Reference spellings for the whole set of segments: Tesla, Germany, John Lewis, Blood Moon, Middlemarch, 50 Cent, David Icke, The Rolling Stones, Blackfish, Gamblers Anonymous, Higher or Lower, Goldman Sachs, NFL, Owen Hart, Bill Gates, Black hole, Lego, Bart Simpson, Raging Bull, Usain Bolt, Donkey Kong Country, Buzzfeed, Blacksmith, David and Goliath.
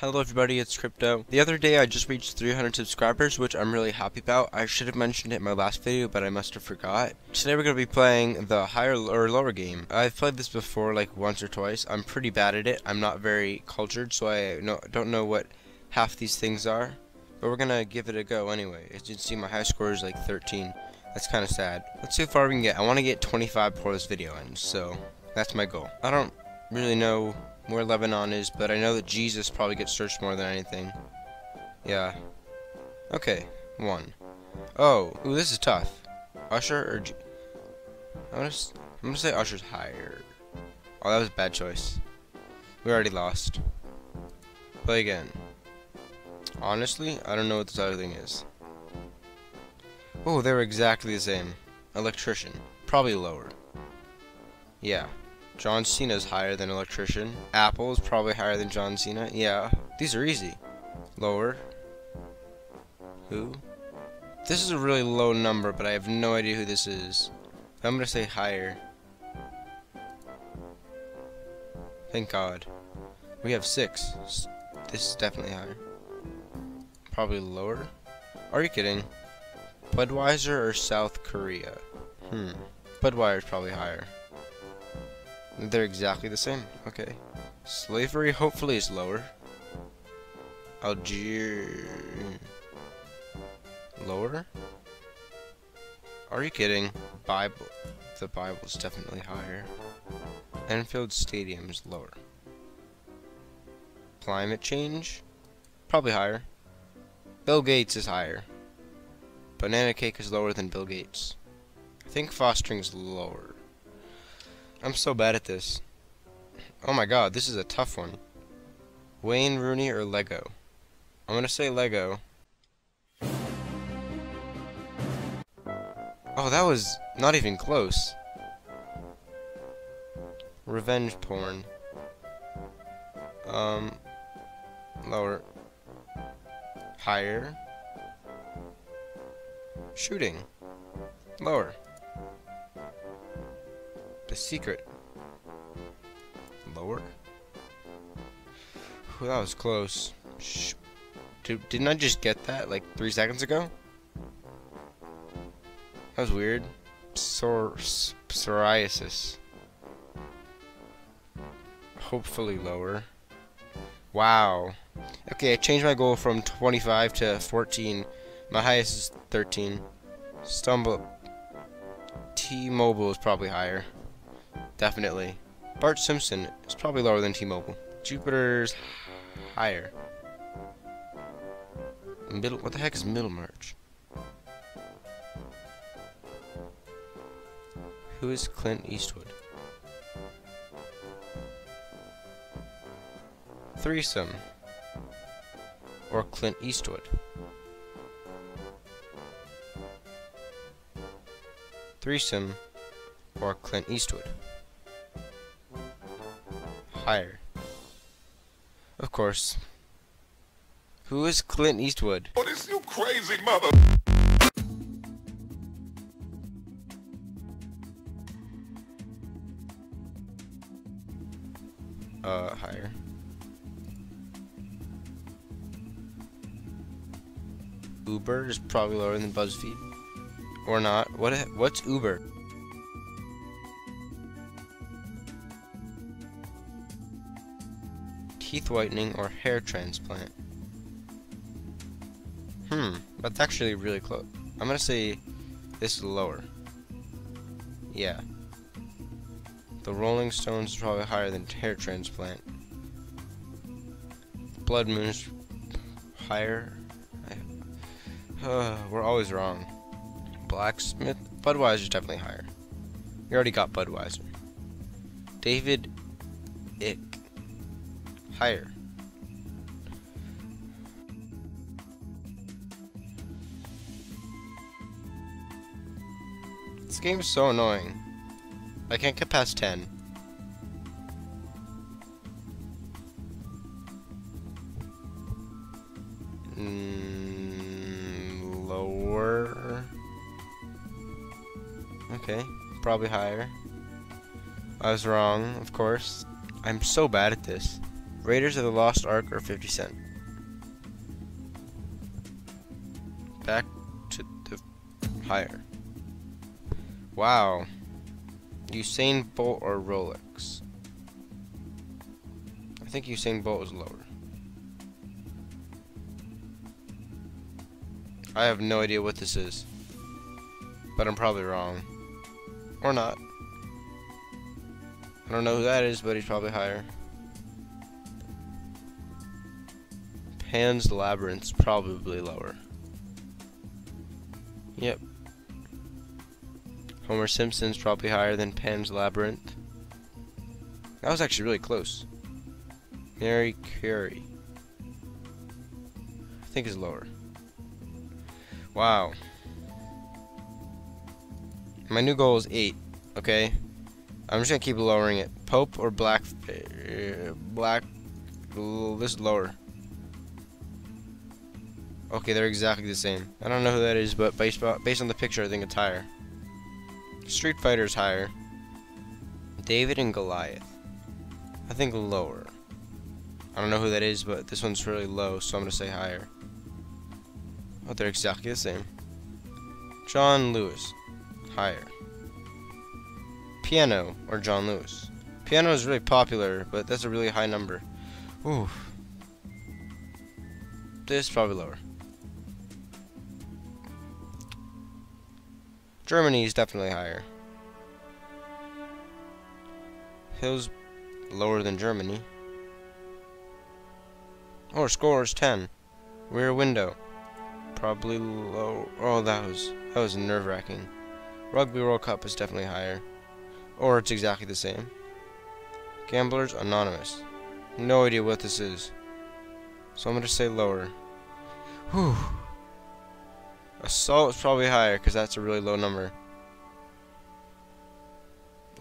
Hello everybody, it's Krypto. The other day I just reached 300 subscribers, which I'm really happy about. I should have mentioned it in my last video, but I must have forgot. Today we're going to be playing the higher or lower game. I've played this before like once or twice. I'm pretty bad at it. I'm not very cultured, so I don't know what half these things are. But we're going to give it a go anyway. As you can see, my high score is like 13. That's kind of sad. Let's see how far we can get. I want to get 25 before this video ends, so that's my goal. I don't really know where Lebanon is, but I know that Jesus probably gets searched more than anything. Yeah. Okay. One. Oh. Ooh, this is tough. Usher or I'm gonna say Usher's higher. Oh, that was a bad choice. We already lost. Play again. Honestly, I don't know what this other thing is. Oh, they were exactly the same. Electrician. Probably lower. Yeah. John Cena is higher than electrician. Apple is probably higher than John Cena. Yeah, these are easy. Lower. Who? This is a really low number, but I have no idea who this is. I'm gonna say higher. Thank God. We have 6. This is definitely higher. Probably lower. Are you kidding? Budweiser or South Korea? Budweiser is probably higher. They're exactly the same. Okay. Slavery hopefully is lower. Algeria. Lower? Are you kidding? Bible. The Bible's definitely higher. Anfield Stadium is lower. Climate change? Probably higher. Bill Gates is higher. Banana cake is lower than Bill Gates. I think fostering is lower. I'm so bad at this. Oh my god, this is a tough one. Wayne Rooney or Lego? I'm gonna say Lego. Oh, that was not even close. Revenge porn. Lower. Higher. Shooting. Lower. The Secret. Lower? Ooh, that was close. Shh. Didn't I just get that like 3 seconds ago? That was weird. Psoriasis. Hopefully lower. Wow. Okay, I changed my goal from 25 to 14. My highest is 13. Stumble. T Mobile is probably higher. Definitely. Bart Simpson is probably lower than T Mobile. Jupiter's higher. What the heck is Middlemarch? Who is Clint Eastwood? Threesome. Or Clint Eastwood. Threesome. Or Clint Eastwood. Higher. Of course. Who is Clint Eastwood? What is you crazy mother? Higher. Uber is probably lower than Buzzfeed. Or not. What's Uber? Teeth whitening or hair transplant. That's actually really close. I'm gonna say this is lower. Yeah. The Rolling Stones is probably higher than hair transplant. Blood Moon is higher. We're always wrong. Blacksmith. Budweiser is definitely higher. You already got Budweiser. David Icke. Higher. This game is so annoying. I can't get past 10. Lower. Okay, probably higher. I was wrong, of course. I'm so bad at this. Raiders of the Lost Ark or 50 Cent? Back to the higher. Wow. Usain Bolt or Rolex? I think Usain Bolt was lower. I have no idea what this is, but I'm probably wrong. Or not. I don't know who that is, but he's probably higher. Pan's Labyrinth's probably lower. Yep. Homer Simpson's probably higher than Pan's Labyrinth. That was actually really close. Mary Carey, I think, is lower. Wow. My new goal is 8. Okay. I'm just gonna keep lowering it. Pope or black. This is lower. Okay, they're exactly the same. I don't know who that is, but based on the picture, I think it's higher. Street Fighter is higher. David and Goliath, I think, lower. I don't know who that is, but this one's really low, so I'm gonna say higher. Oh, they're exactly the same. John Lewis, higher. Piano or John Lewis? Piano is really popular, but that's a really high number. Ooh. This is probably lower. Germany is definitely higher. Hills lower than Germany. Oh, score is 10. Rear window, probably low. Oh, that was nerve-wracking. Rugby World Cup is definitely higher, or it's exactly the same. Gamblers Anonymous, no idea what this is, so I'm gonna say lower. Whew. Assault is probably higher because that's a really low number.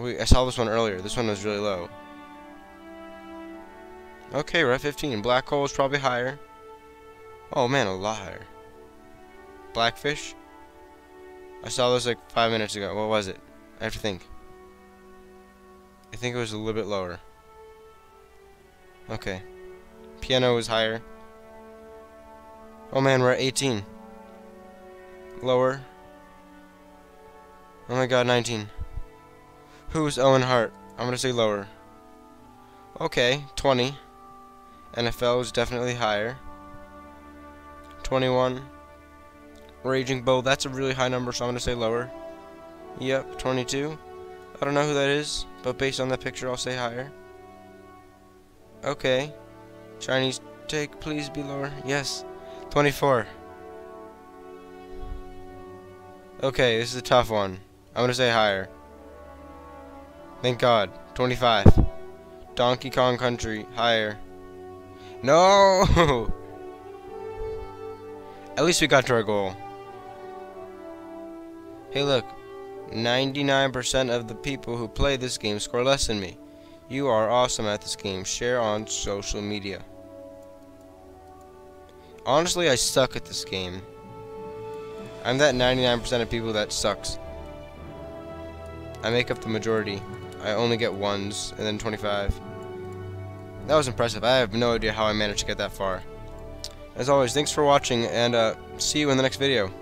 I saw this one earlier. This one was really low. Okay, we're at 15. Black hole is probably higher. Oh man, a lot higher. Blackfish? I saw this like 5 minutes ago. What was it? I have to think. I think it was a little bit lower. Okay. Piano is higher. Oh man, we're at 18. Lower. Oh my god, 19. Who's Owen Hart? I'm gonna say lower. Okay, 20. NFL is definitely higher. 21. Raging Bull, that's a really high number, so I'm gonna say lower. Yep, 22. I don't know who that is, but based on the picture, I'll say higher. Okay. Chinese take, please be lower. Yes, 24. Okay, this is a tough one. I'm gonna say higher. Thank God. 25. Donkey Kong Country, higher. No! At least we got to our goal. Hey look, 99% of the people who play this game score less than me. You are awesome at this game. Share on social media. Honestly, I suck at this game. I'm that 99% of people that sucks. I make up the majority. I only get 1s and then 25. That was impressive. I have no idea how I managed to get that far. As always, thanks for watching, and see you in the next video.